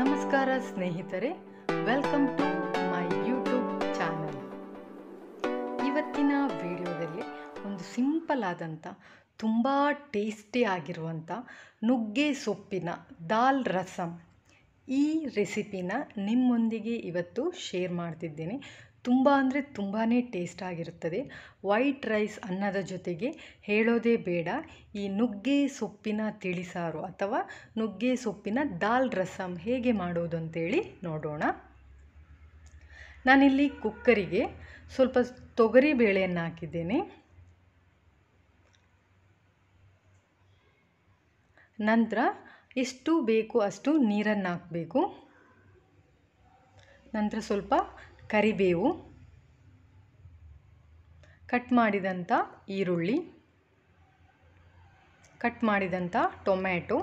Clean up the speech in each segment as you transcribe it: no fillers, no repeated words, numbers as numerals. ನಮಸ್ಕಾರ ಸ್ನೇಹಿತರೆ, welcome to my YouTube channel. ಇವತ್ತಿನ ವಿಡಿಯೋದಲ್ಲಿ ಒಂದು ಸಿಂಪಲ್ ಆದಂತ ತುಂಬ ಟೇಸ್ಟಿ ಆಗಿರುವಂತ ನುಗ್ಗೆ ಸೊಪ್ಪಿನ ದಾಲ್ ರಸಂ ಈ ರೆಸಿಪಿನ ನಿಮ್ಮೊಂದಿಗೆ ಇವತ್ತು ಶೇರ್ ಮಾಡ್ತಿದ್ದೇನೆ. ತುಂಬ ಅಂದರೆ ತುಂಬಾನೇ ಟೇಸ್ಟ್ ಆಗಿರುತ್ತದೆ. ವೈಟ್ ರೈಸ್ ಅನ್ನದ ಜೊತೆಗೆ ಹೇಳೋದೇ ಬೇಡ, ಈ ನುಗ್ಗೆ ಸೊಪ್ಪಿನ ತಿಳಿಸಾರು ಅಥವಾ ನುಗ್ಗೆ ಸೊಪ್ಪಿನ ದಾಲ್ ರಸಂ ಹೇಗೆ ಮಾಡೋದು ಅಂತೇಳಿ ನೋಡೋಣ. ನಾನಿಲ್ಲಿ ಕುಕ್ಕರಿಗೆ ಸ್ವಲ್ಪ ತೊಗರಿ ಬೇಳೆಯನ್ನು ಹಾಕಿದ್ದೇನೆ. ನಂತರ ಎಷ್ಟು ಬೇಕು ಅಷ್ಟು ನೀರನ್ನು ಹಾಕಬೇಕು. ನಂತರ ಸ್ವಲ್ಪ ಕರಿಬೇವು, ಕಟ್ ಮಾಡಿದಂಥ ಈರುಳ್ಳಿ, ಕಟ್ ಮಾಡಿದಂಥ ಟೊಮ್ಯಾಟೊ,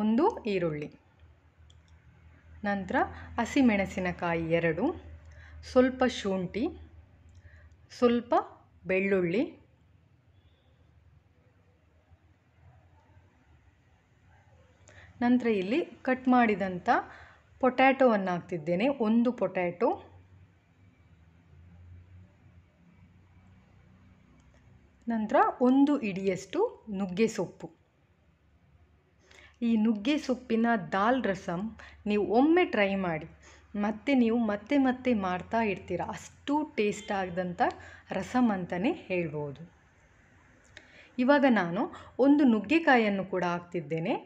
ಒಂದು ಈರುಳ್ಳಿ, ನಂತರ ಹಸಿಮೆಣಸಿನಕಾಯಿ 2, ಸ್ವಲ್ಪ ಶುಂಠಿ, ಸ್ವಲ್ಪ ಬೆಳ್ಳುಳ್ಳಿ, ನಂತರ ಇಲ್ಲಿ ಕಟ್ ಮಾಡಿದಂಥ ಪೊಟ್ಯಾಟೋವನ್ನು ಹಾಕ್ತಿದ್ದೇನೆ. 1 ಪೊಟ್ಯಾಟೊ, ನಂತರ 1 ಇಡಿಯಷ್ಟು ನುಗ್ಗೆ ಸೊಪ್ಪು. ಈ ನುಗ್ಗೆ ಸೊಪ್ಪಿನ ದಾಲ್ ರಸಂ ನೀವು ಒಮ್ಮೆ ಟ್ರೈ ಮಾಡಿ, ನೀವು ಮತ್ತೆ ಮಾಡ್ತಾ ಇರ್ತೀರ, ಅಷ್ಟು ಟೇಸ್ಟ್ ಆಗದಂಥ ರಸಂ ಅಂತಲೇ ಹೇಳ್ಬೋದು. ಇವಾಗ ನಾನು ಒಂದು ನುಗ್ಗೆಕಾಯಿಯನ್ನು ಕೂಡ ಹಾಕ್ತಿದ್ದೇನೆ.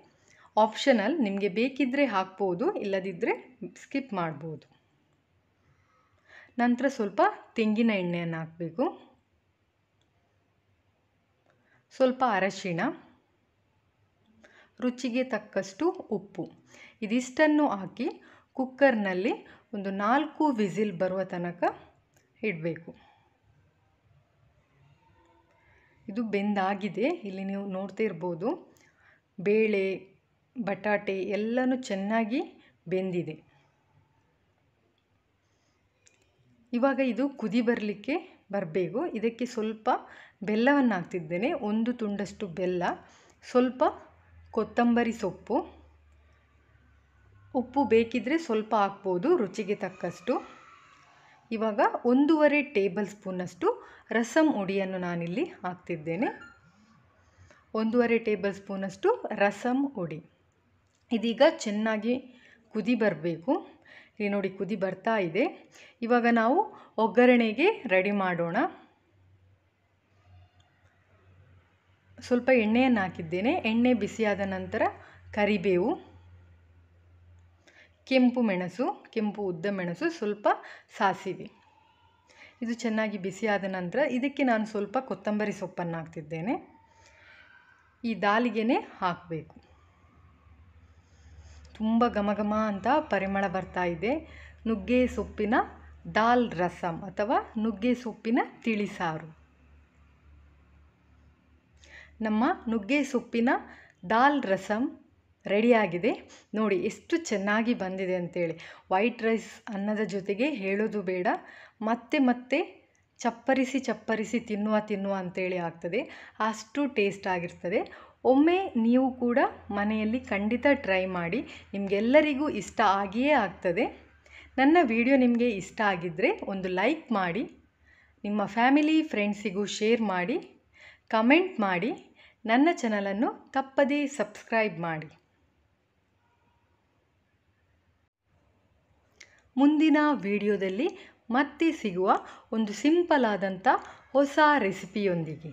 ಆಪ್ಷನಲ್, ನಿಮಗೆ ಬೇಕಿದ್ದರೆ ಹಾಕ್ಬೋದು, ಇಲ್ಲದಿದ್ದರೆ ಸ್ಕಿಪ್ ಮಾಡ್ಬೋದು. ನಂತರ ಸ್ವಲ್ಪ ತೆಂಗಿನ ಎಣ್ಣೆಯನ್ನು ಹಾಕಬೇಕು, ಸ್ವಲ್ಪ ಅರಶಿಣ, ರುಚಿಗೆ ತಕ್ಕಷ್ಟು ಉಪ್ಪು. ಇದಿಷ್ಟನ್ನು ಹಾಕಿ ಕುಕ್ಕರ್ನಲ್ಲಿ ಒಂದು 4 ವಿಸಿಲ್ ಬರುವ ತನಕ ಇಡಬೇಕು. ಇದು ಬೆಂದಾಗಿದೆ. ಇಲ್ಲಿ ನೀವು ನೋಡ್ತಾ ಇರ್ಬೋದು, ಬೇಳೆ, ಬಟಾಟೆ ಎಲ್ಲನೂ ಚೆನ್ನಾಗಿ ಬೆಂದಿದೆ. ಇವಾಗ ಇದು ಕುದಿ ಬರಲಿಕ್ಕೆ ಬರಬೇಕು. ಇದಕ್ಕೆ ಸ್ವಲ್ಪ ಬೆಲ್ಲವನ್ನು ಹಾಕ್ತಿದ್ದೇನೆ, 1 ತುಂಡಷ್ಟು ಬೆಲ್ಲ, ಸ್ವಲ್ಪ ಕೊತ್ತಂಬರಿ ಸೊಪ್ಪು, ಉಪ್ಪು ಬೇಕಿದ್ದರೆ ಸ್ವಲ್ಪ ಹಾಕ್ಬೋದು, ರುಚಿಗೆ ತಕ್ಕಷ್ಟು. ಇವಾಗ 1.5 ಟೇಬಲ್ ಸ್ಪೂನಷ್ಟು ರಸಂ ಹುಡಿಯನ್ನು ನಾನಿಲ್ಲಿ ಹಾಕ್ತಿದ್ದೇನೆ. 1.5 ಟೇಬಲ್ ಸ್ಪೂನಷ್ಟು ರಸಂ ಹುಡಿ. ಇದೀಗ ಚೆನ್ನಾಗಿ ಕುದಿ ಬರಬೇಕು. ಇಲ್ಲಿ ನೋಡಿ, ಕುದಿ ಬರ್ತಾ ಇದೆ. ಇವಾಗ ನಾವು ಒಗ್ಗರಣೆಗೆ ರೆಡಿ ಮಾಡೋಣ. ಸ್ವಲ್ಪ ಎಣ್ಣೆಯನ್ನು ಹಾಕಿದ್ದೇನೆ. ಎಣ್ಣೆ ಬಿಸಿಯಾದ ನಂತರ ಕರಿಬೇವು, ಕೆಂಪು ಮೆಣಸು, ಕೆಂಪು ಉದ್ದ ಮೆಣಸು, ಸ್ವಲ್ಪ ಸಾಸಿವೆ. ಇದು ಚೆನ್ನಾಗಿ ಬಿಸಿಯಾದ ನಂತರ ಇದಕ್ಕೆ ನಾನು ಸ್ವಲ್ಪ ಕೊತ್ತಂಬರಿ ಸೊಪ್ಪನ್ನು ಹಾಕ್ತಿದ್ದೇನೆ. ಈ ದಾಲಿಗೆನೇ ಹಾಕಬೇಕು. ತುಂಬ ಘಮಘಮ ಅಂತ ಪರಿಮಳ ಬರ್ತಾ ಇದೆ. ನುಗ್ಗೆ ಸೊಪ್ಪಿನ ದಾಲ್ ರಸಂ ಅಥವಾ ನುಗ್ಗೆ ಸೊಪ್ಪಿನ ತಿಳಿಸಾರು. ನಮ್ಮ ನುಗ್ಗೆ ಸೊಪ್ಪಿನ ದಾಲ್ ರಸಂ ರೆಡಿಯಾಗಿದೆ. ನೋಡಿ ಎಷ್ಟು ಚೆನ್ನಾಗಿ ಬಂದಿದೆ ಅಂತೇಳಿ. ವೈಟ್ ರೈಸ್ ಅನ್ನದ ಜೊತೆಗೆ ಹೇಳೋದು ಬೇಡ, ಮತ್ತೆ ಚಪ್ಪರಿಸಿ ತಿನ್ನುವ ಅಂತೇಳಿ ಆಗ್ತದೆ, ಅಷ್ಟು ಟೇಸ್ಟ್ ಆಗಿರ್ತದೆ. ಒಮ್ಮೆ ನೀವು ಕೂಡ ಮನೆಯಲ್ಲಿ ಖಂಡಿತ ಟ್ರೈ ಮಾಡಿ, ನಿಮಗೆಲ್ಲರಿಗೂ ಇಷ್ಟ ಆಗಿಯೇ ಆಗ್ತದೆ. ನನ್ನ ವಿಡಿಯೋ ನಿಮಗೆ ಇಷ್ಟ ಆಗಿದ್ದರೆ ಒಂದು ಲೈಕ್ ಮಾಡಿ, ನಿಮ್ಮ ಫ್ಯಾಮಿಲಿ ಫ್ರೆಂಡ್ಸಿಗೂ ಶೇರ್ ಮಾಡಿ, ಕಮೆಂಟ್ ಮಾಡಿ, ನನ್ನ ಚಾನಲನ್ನು ತಪ್ಪದೇ ಸಬ್ಸ್ಕ್ರೈಬ್ ಮಾಡಿ. ಮುಂದಿನ ವಿಡಿಯೋದಲ್ಲಿ ಮತ್ತೆ ಸಿಗುವ ಒಂದು ಸಿಂಪಲ್ ಆದಂಥ ಹೊಸ ರೆಸಿಪಿಯೊಂದಿಗೆ.